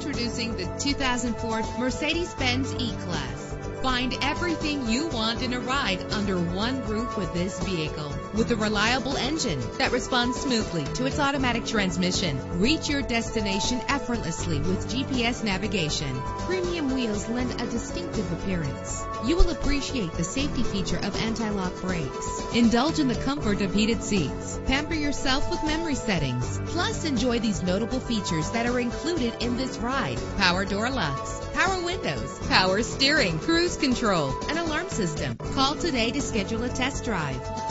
Introducing the 2004 Mercedes-Benz E-Class. Find everything you want in a ride under one roof with this vehicle. With a reliable engine that responds smoothly to its automatic transmission, reach your destination effortlessly with GPS navigation. Premium wheels lend a distinctive appearance. You will appreciate the safety feature of anti-lock brakes. Indulge in the comfort of heated seats. Pamper yourself with memory settings. Plus, enjoy these notable features that are included in this ride: power door locks, power windows, power steering, cruise control, an alarm system. Call today to schedule a test drive.